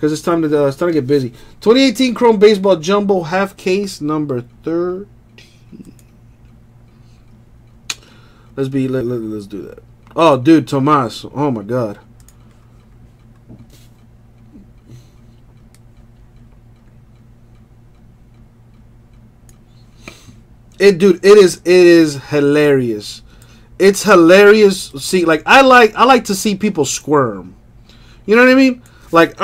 because it's time to start to get busy. 2018 Chrome Baseball Jumbo Half Case number 13. Let's do that. Oh, dude, Tomas. Oh my God. Dude, it is hilarious. It's hilarious. See, like I like to see people squirm. You know what I mean? Like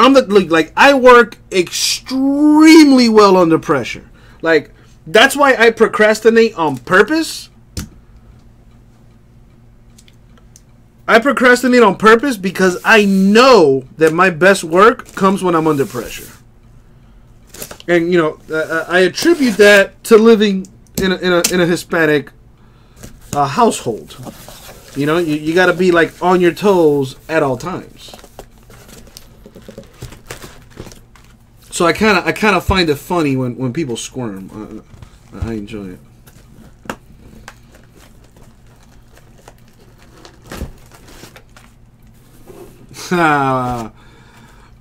I work extremely well under pressure. Like that's why I procrastinate on purpose. I procrastinate on purpose because I know that my best work comes when I'm under pressure. And you know, I attribute that to living in a Hispanic household. You know, you got to be like on your toes at all times. So I kind of find it funny when people squirm. I enjoy it.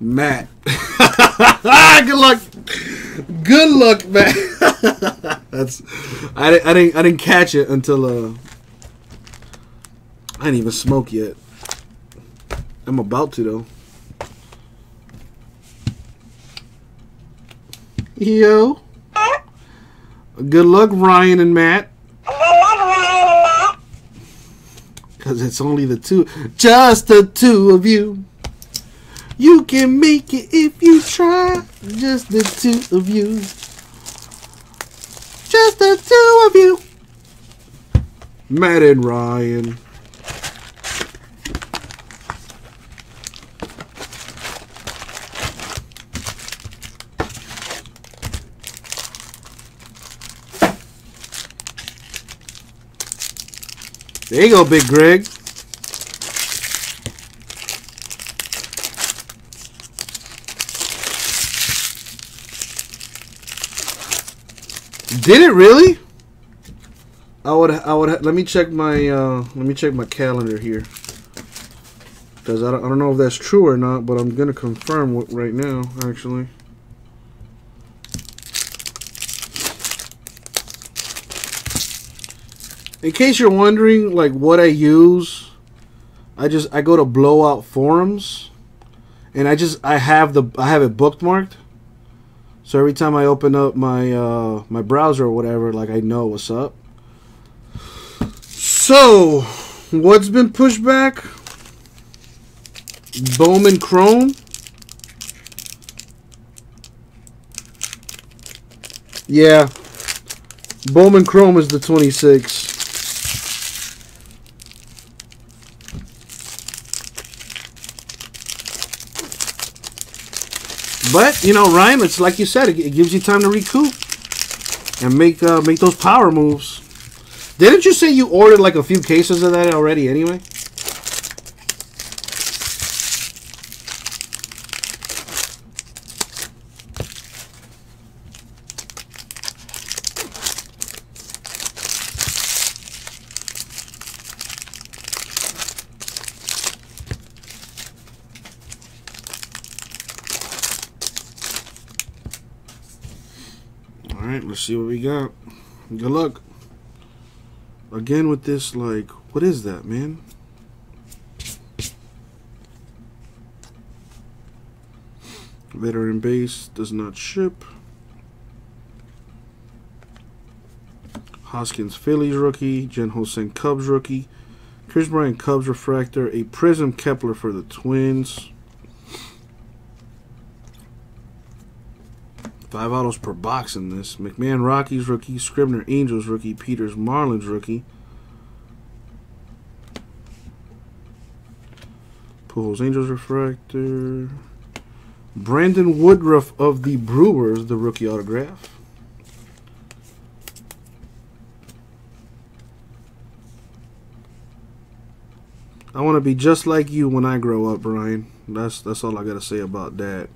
Matt. Good luck. Good luck, Matt. That's I didn't catch it until I didn't even smoke yet. I'm about to though. Yo. Good luck, Ryan and Matt. Cause it's only the two, just the two of you. You can make it if you try. Just the two of you. Just the two of you. Matt and Ryan. There you go, Big Greg. Did it really? I would. Let me check my. Let me check my calendar here, because I don't know if that's true or not, but I'm gonna confirm right now. Actually, in case you're wondering, like what I use, I go to Blowout Forums, and I have it bookmarked. So every time I open up my my browser or whatever, like I know what's up. So, what's been pushed back? Bowman Chrome. Yeah. Bowman Chrome is the 26th. But you know, Rhyme, it's like you said, it gives you time to recoup and make those power moves. Didn't you say you ordered like a few cases of that already? Anyway, see what we got. Good luck again with this. Like, what is that, man? Veteran base does not ship. Hoskins Phillies rookie, Jen Hosen Cubs rookie, Chris Bryan Cubs refractor, a Prism Kepler for the Twins. 5 autos per box in this. McMahon Rockies rookie, Scribner Angels rookie, Peters Marlins rookie, Pujols Angels refractor, Brandon Woodruff of the Brewers, the rookie autograph, I want to be just like you when I grow up, Brian. That's all I got to say about that.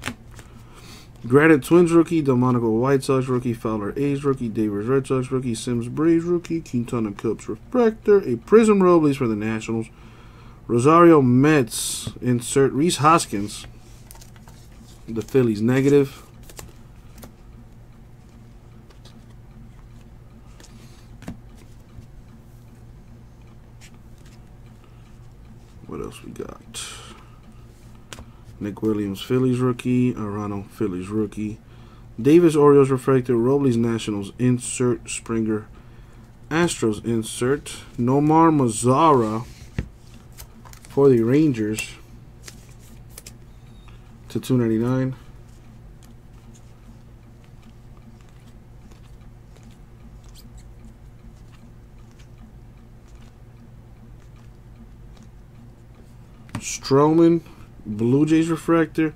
Granite Twins rookie, Delmonico White Sox rookie, Fowler A's rookie, Davis Red Sox rookie, Sims Braves rookie, Quintana Cubs refractor, a Prism Robles for the Nationals, Rosario Mets insert, Rhys Hoskins, the Phillies negative. What else we got? Nick Williams, Phillies rookie. Arano, Phillies rookie. Davis, Orioles refractor. Robles, Nationals insert. Springer, Astros insert. Nomar Mazara for the Rangers to 299. Stroman, Blue Jays refractor.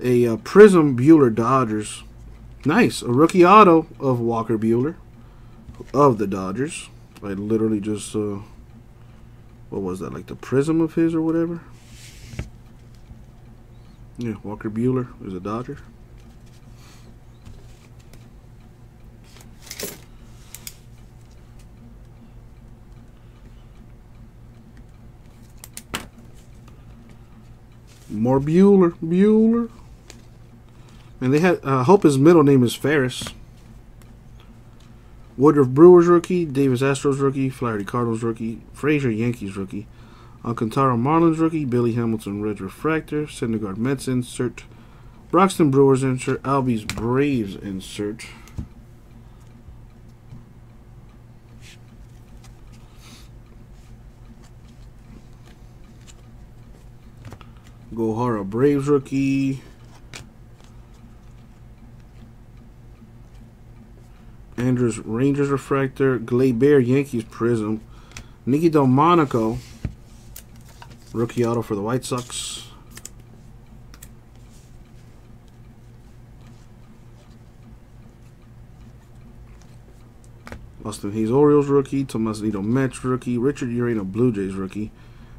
A Prism, Buehler, Dodgers. Nice. A rookie auto of Walker Buehler of the Dodgers. I literally just, what was that, like the Prism of his or whatever? Yeah, Walker Buehler is a Dodger. More Buehler. Buehler. And they had, I hope his middle name is Ferris. Woodruff, Brewers rookie. Davis, Astros rookie. Flaherty, Cardinals rookie. Frazier, Yankees rookie. Alcantara, Marlins rookie. Billy Hamilton, Reds refractor. Syndergaard, Mets insert. Broxton, Brewers insert. Albies, Braves insert. Gohara, Braves rookie. Andrews, Rangers refractor. Gleyber, Yankees prism. Nicky Delmonico, rookie auto for the White Sox. Austin Hayes, Orioles rookie. Tomas Nido, Mets rookie. Richard Urena, Blue Jays rookie.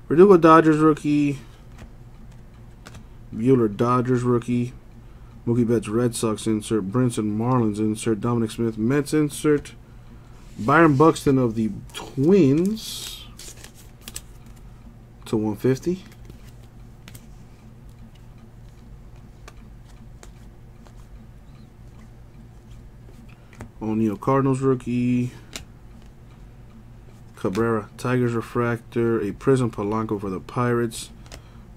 Verdugo, Dodgers rookie. Buehler, Dodgers rookie. Mookie Betts, Red Sox insert. Brinson, Marlins insert. Dominic Smith, Mets insert. Byron Buxton of the Twins to 150. O'Neill, Cardinals rookie. Cabrera, Tigers refractor. A Prism, Polanco for the Pirates.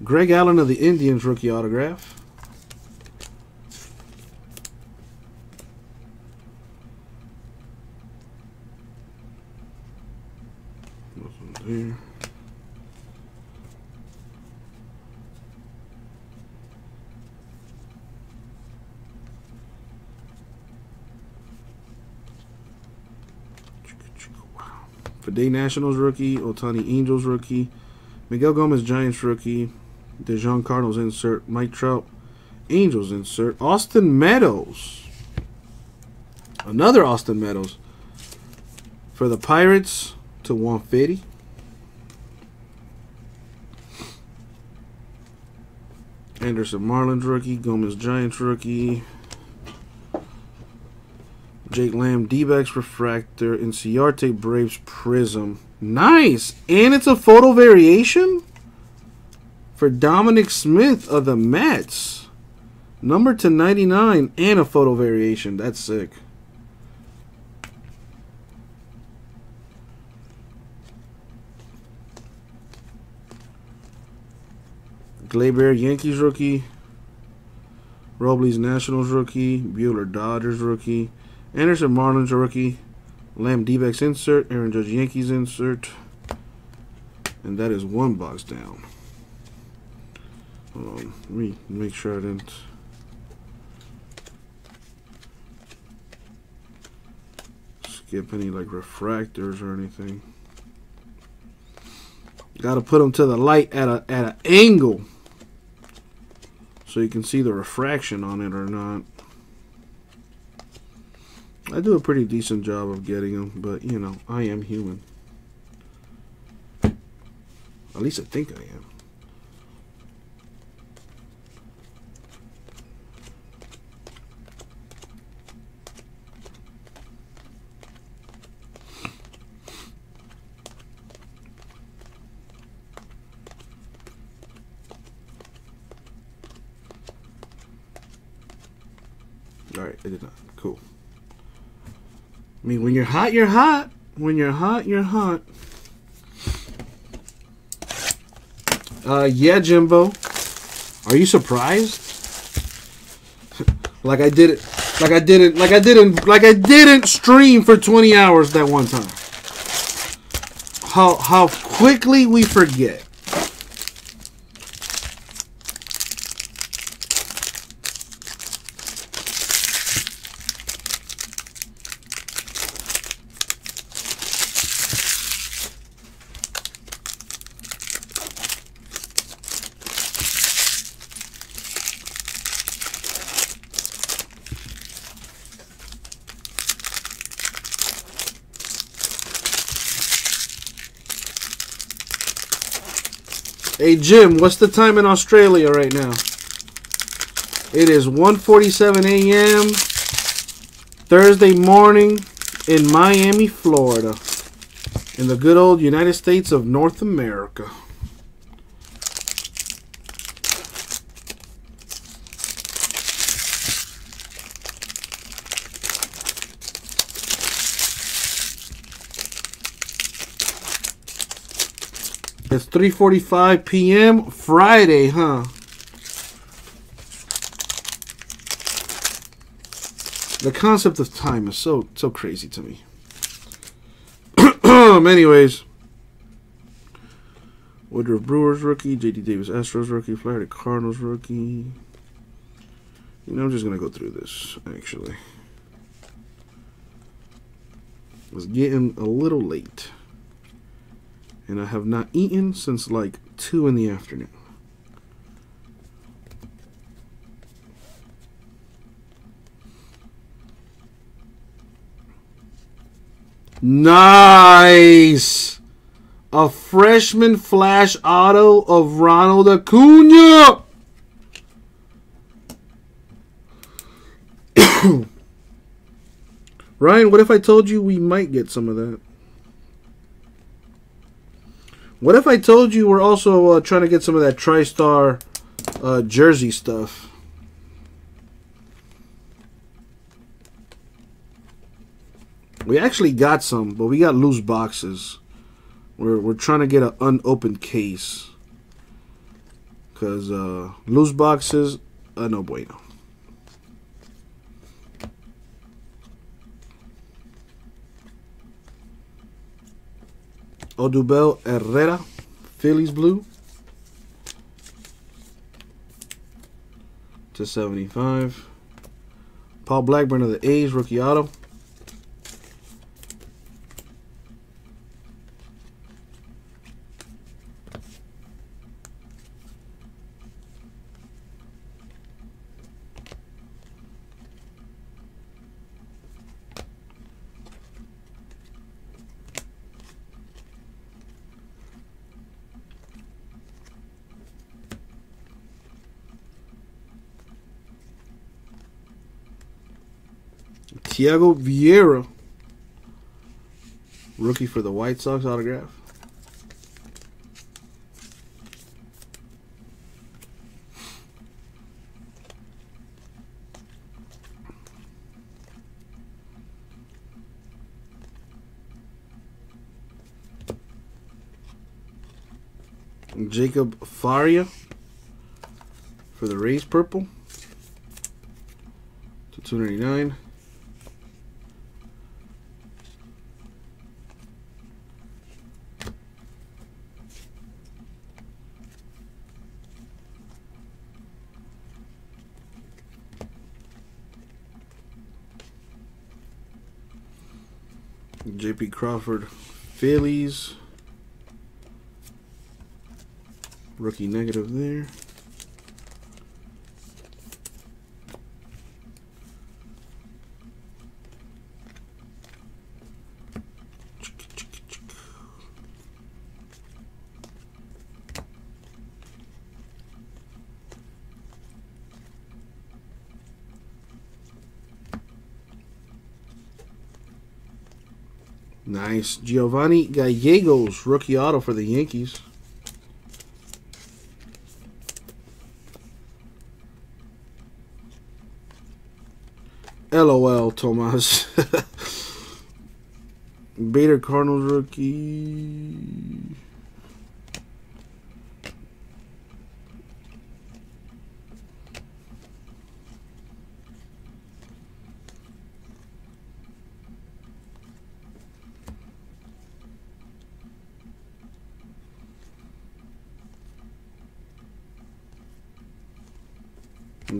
Greg Allen of the Indians rookie autograph. There. Wow. Fade, Nationals rookie. Ohtani, Angels rookie. Miguel Gomez, Giants rookie. DeJean, Cardinals insert. Mike Trout, Angels insert. Austin Meadows, another Austin Meadows for the Pirates to 150. Anderson, Marlins rookie. Gomez, Giants rookie. Jake Lamb, D-backs refractor. Inciarte, Braves prism. Nice! And it's a photo variation for Dominic Smith of the Mets. Number to 99 and a photo variation. That's sick. Gleyber, Yankees rookie. Robles, Nationals rookie. Buehler, Dodgers rookie. Anderson, Marlins rookie. Lamb, D-backs insert. Aaron Judge, Yankees insert. And that is one box down. Hold on, let me make sure I didn't. Skip any like refractors or anything. Gotta put them to the light at an angle so you can see the refraction on it or not. I do a pretty decent job of getting them, but you know, I am human. At least I think I am. Alright, it did not. Cool. I mean, when you're hot, you're hot. When you're hot, you're hot. Yeah, Jimbo. Are you surprised? Like I didn't stream for 20 hours that one time. How quickly we forget. Hey, Jim, what's the time in Australia right now? It is 1:47 a.m. Thursday morning in Miami, Florida. In the good old United States of North America. It's 3:45 p.m. Friday, huh? The concept of time is so crazy to me. Anyways. Woodrow Brewers rookie, J.D. Davis Astros rookie, Flaherty Cardinals rookie. You know, I'm just going to go through this, actually. It's getting a little late. And I have not eaten since like 2 in the afternoon. Nice! A freshman flash auto of Ronald Acuna! Ryan, what if I told you we might get some of that? What if I told you we're also trying to get some of that TriStar jersey stuff? We actually got some, but we got loose boxes. We're trying to get an unopened case. Because loose boxes, no bueno. Odubel Herrera, Phillies blue, /75. Paul Blackburn of the A's, rookie auto. Thiago Vieira, rookie for the White Sox autograph. Jacob Faria for the Rays purple /299. J.P. Crawford, Phillies. Rookie negative there. Nice. Giovanni Gallegos, rookie auto for the Yankees. LOL, Tomas. Bader Cardinals rookie.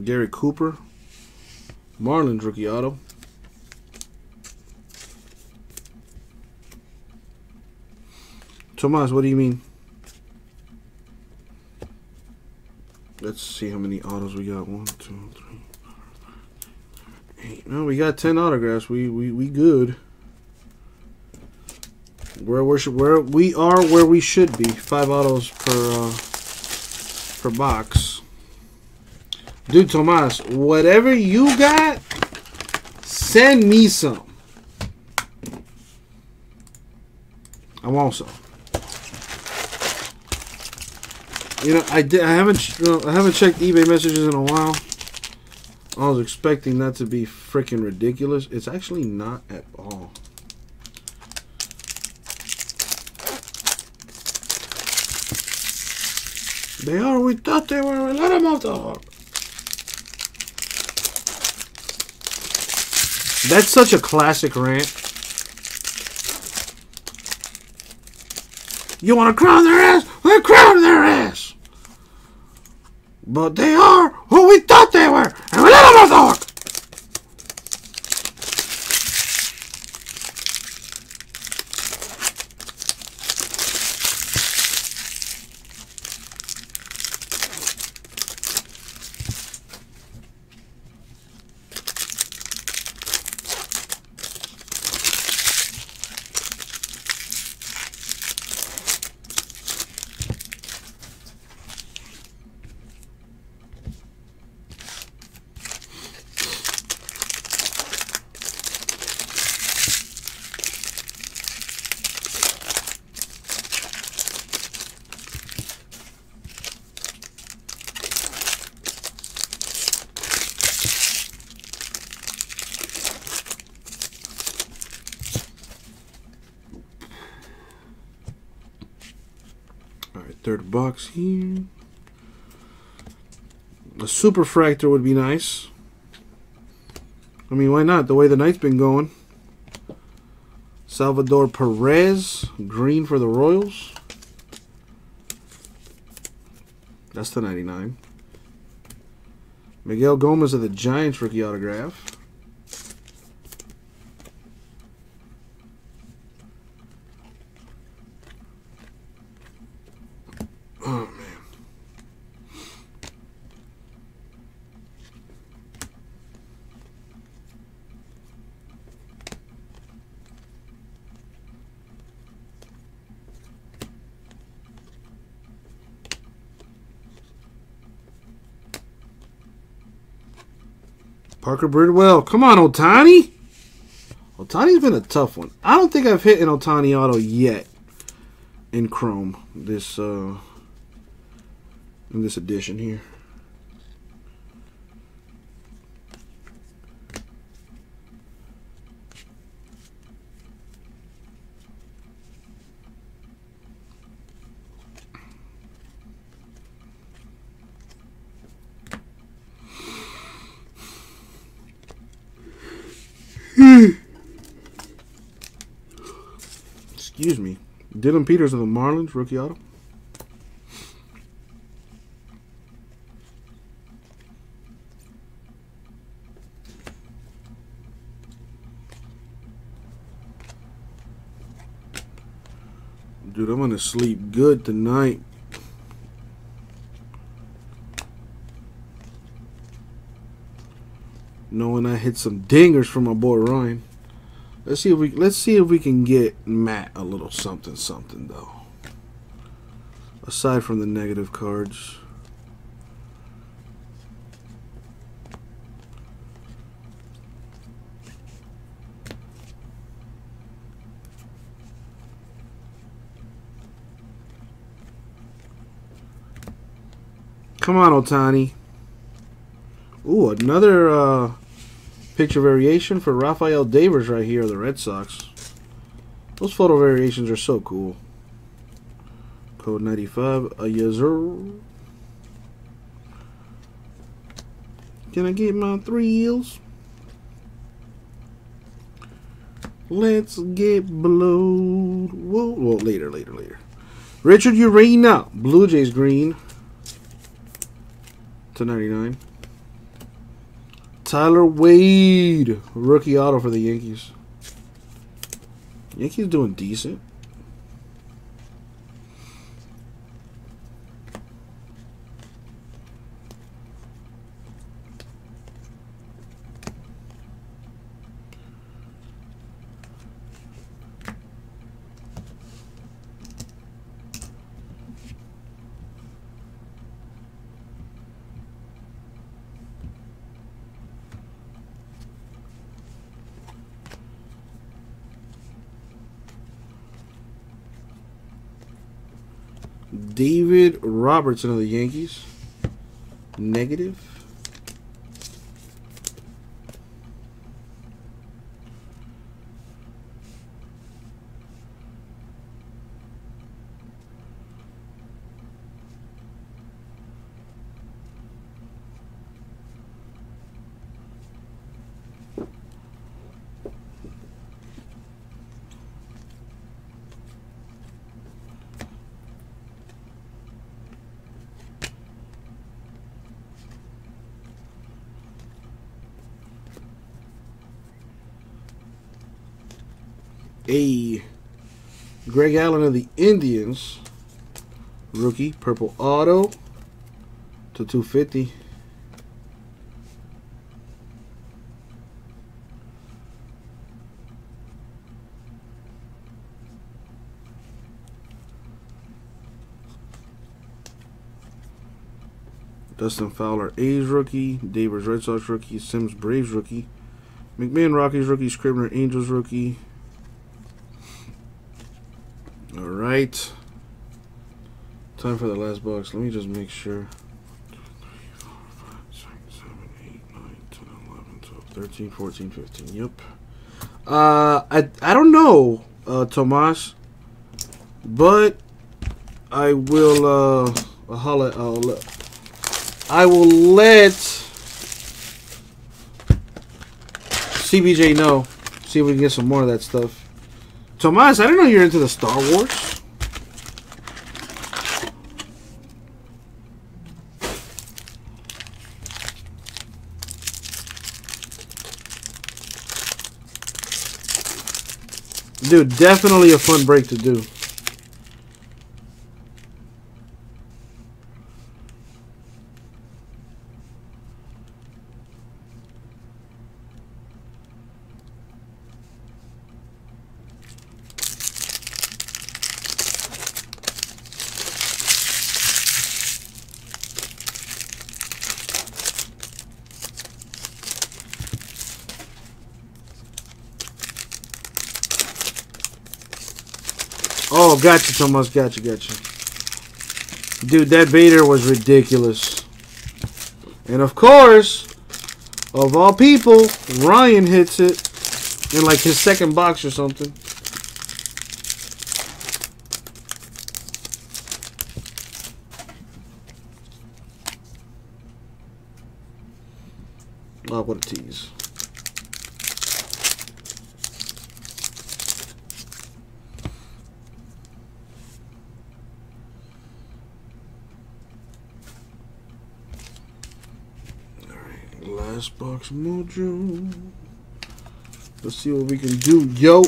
Gary Cooper, Marlins rookie auto. Tomas, what do you mean? Let's see how many autos we got. 1, 2, 3, 4, 5, 6, 7, 8. No, we got 10 autographs. We good. We are where we should be. 5 autos per box. Dude, Tomas, whatever you got, send me some. I want some. You know, I haven't checked eBay messages in a while. I was expecting that to be freaking ridiculous. It's actually not at all. They are. We thought they were a lot of motorhog. That's such a classic rant. You want to crown their ass? We're crowning their ass. But they are who we thought they were, and we let them talk. Third box here. A super fractor would be nice. I mean, why not? The way the night's been going. Salvador Perez, green for the Royals. That's the 99. Miguel Gomez of the Giants rookie autograph. Parker Bridwell. Come on, Ohtani. Ohtani's been a tough one. I don't think I've hit an Ohtani auto yet in Chrome this in this edition here. Excuse me. Dylan Peters of the Marlins, rookie auto. Dude, I'm gonna sleep good tonight. Knowing I hit some dingers for my boy Ryan. Let's see if we can get Matt a little something though. Aside from the negative cards. Come on, Ohtani. Ooh, another Picture variation for Rafael Devers right here, the Red Sox. Those photo variations are so cool. Code 95, a yazoo. Can I get my thrills? Let's get blowed. Whoa, whoa, later. Richard Urena, Blue Jays green. 299. Tyler Wade, rookie auto for the Yankees. Yankees doing decent. David Robertson of the Yankees. Negative. A Greg Allen of the Indians, rookie purple auto to 250. Dustin Fowler, A's rookie. Davis, Red Sox rookie. Sims, Braves rookie. McMahon, Rockies rookie. Scribner, Angels rookie. Alright, time for the last box. Let me just make sure. 2, 3, 4, 5, 6, 7, 8, 9, 10, 11, 12, 13, 14, 15. Yep. I don't know, Tomas, but I will let CBJ know. See if we can get some more of that stuff. Tomas, I didn't know you're into the Star Wars. Dude, definitely a fun break to do. Oh, gotcha, Tomas. Gotcha. Dude, that Vader was ridiculous. And, of course, of all people, Ryan hits it in, like, his second box or something. Oh, what a tease. Box Mojo. Let's see what we can do, yo.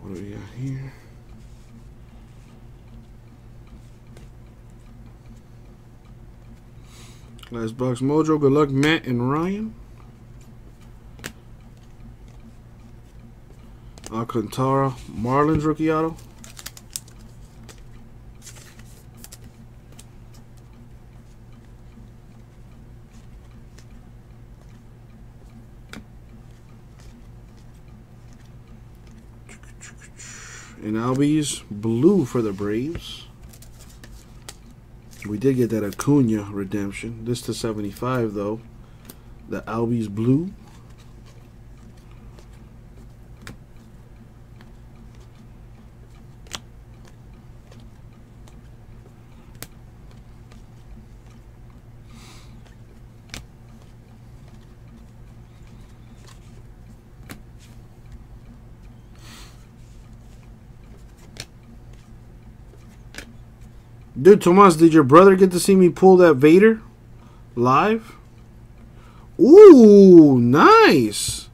What do we got here? Nice Bucks Mojo. Good luck, Matt and Ryan. Alcantara, Marlins rookie auto. And Albies, blue for the Braves. We did get that Acuna redemption. This to 75, though. The Albies blue. Dude, Tomas, did your brother get to see me pull that Vader live? Ooh, nice.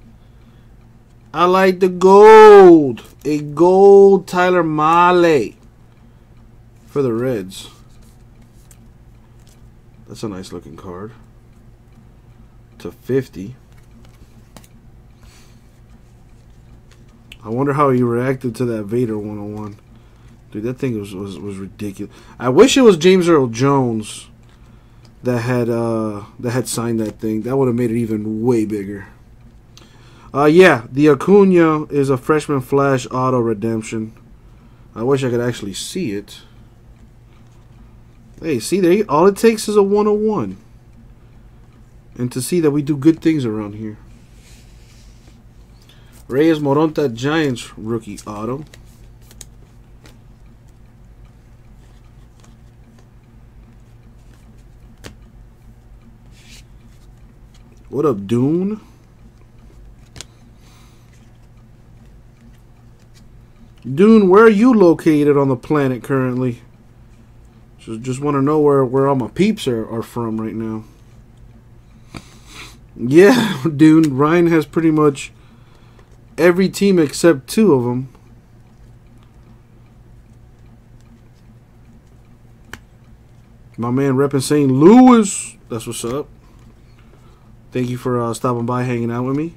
I like the gold. A gold Tyler Mahle for the Reds. That's a nice looking card. /50. I wonder how he reacted to that Vader 101. Dude, that thing was ridiculous. I wish it was James Earl Jones that had signed that thing. That would have made it even way bigger. Yeah, the Acuna is a freshman flash auto redemption. I wish I could actually see it. Hey, see there? All it takes is a 101, and to see that we do good things around here. Reyes Moronta Giants rookie auto. What up, Dune? Dune, where are you located on the planet currently? Just want to know where all my peeps are from right now. Yeah, Dune, Ryan has pretty much every team except two of them. My man repping St. Louis. That's what's up. Thank you for stopping by, hanging out with me.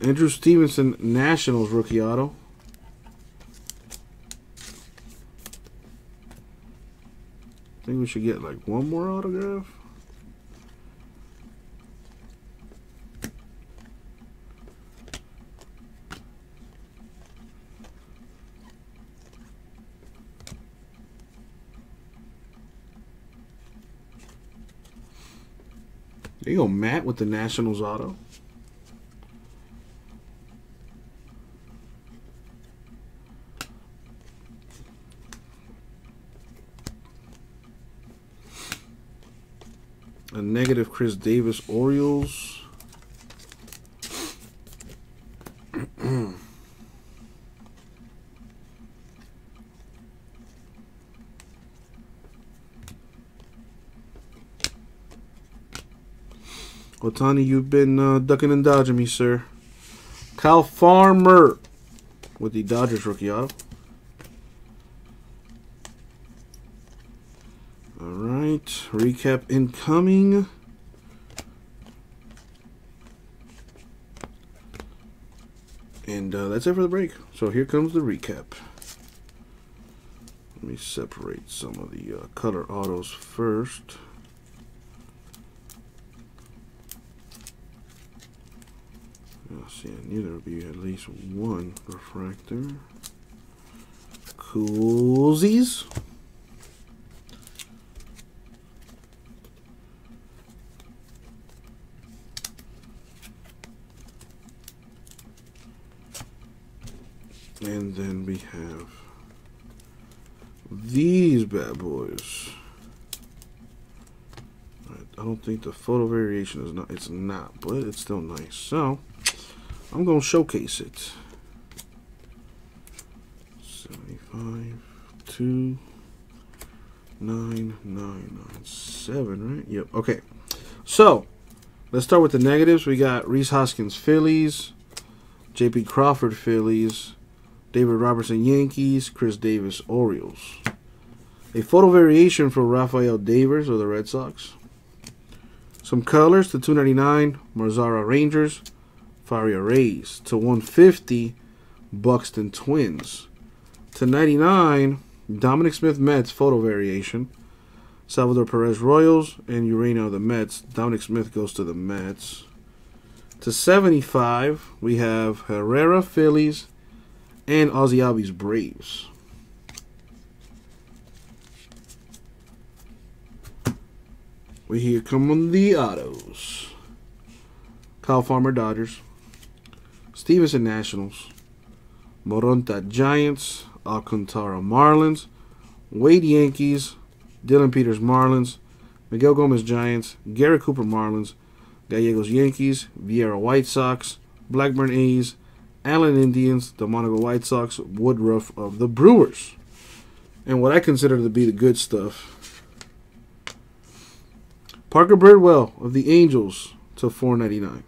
Andrew Stevenson, Nationals rookie auto. I think we should get like one more autograph. There you go, Matt, with the Nationals auto. A negative Chris Davis, Orioles. Ohtani, you've been ducking and dodging me, sir. Kyle Farmer with the Dodgers rookie auto. All right, recap incoming. And that's it for the break. So here comes the recap. Let me separate some of the color autos first. See, I knew there would be at least one refractor. Coolsies. And then we have these bad boys. Right, I don't think the photo variation is not, it's not, but it's still nice. So I'm going to showcase it. 75, 2, 9, 9, 9, 7, right? Yep. Okay. So let's start with the negatives. We got Rhys Hoskins, Phillies. J.P. Crawford, Phillies. David Robertson, Yankees. Chris Davis, Orioles. A photo variation for Rafael Devers of the Red Sox. Some colors to 299, Mazzara Rangers, Faria Rays. To 150, Buxton Twins. To 99, Dominic Smith Mets, photo variation. Salvador Perez Royals, and Urena the Mets. Dominic Smith goes to the Mets. To 75, we have Herrera Phillies and Ozzy Albies Braves. We here come on the autos. Kyle Farmer Dodgers, Stevenson Nationals, Moronta Giants, Alcantara Marlins, Wade Yankees, Dylan Peters Marlins, Miguel Gomez Giants, Garrett Cooper Marlins, Gallegos Yankees, Vieira White Sox, Blackburn A's, Allen Indians, Delmonico White Sox, Woodruff of the Brewers. And what I consider to be the good stuff. Parker Birdwell of the Angels to 499.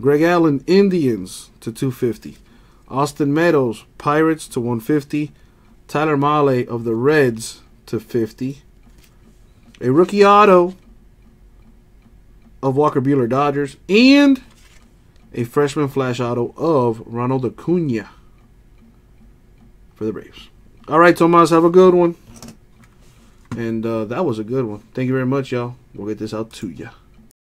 Greg Allen Indians to 250. Austin Meadows Pirates to 150. Tyler Mahle of the Reds to 50. A rookie auto of Walker Buehler Dodgers, and a freshman flash auto of Ronald Acuna for the Braves. All right, Tomas, have a good one. And that was a good one. Thank you very much, y'all. We'll get this out to you.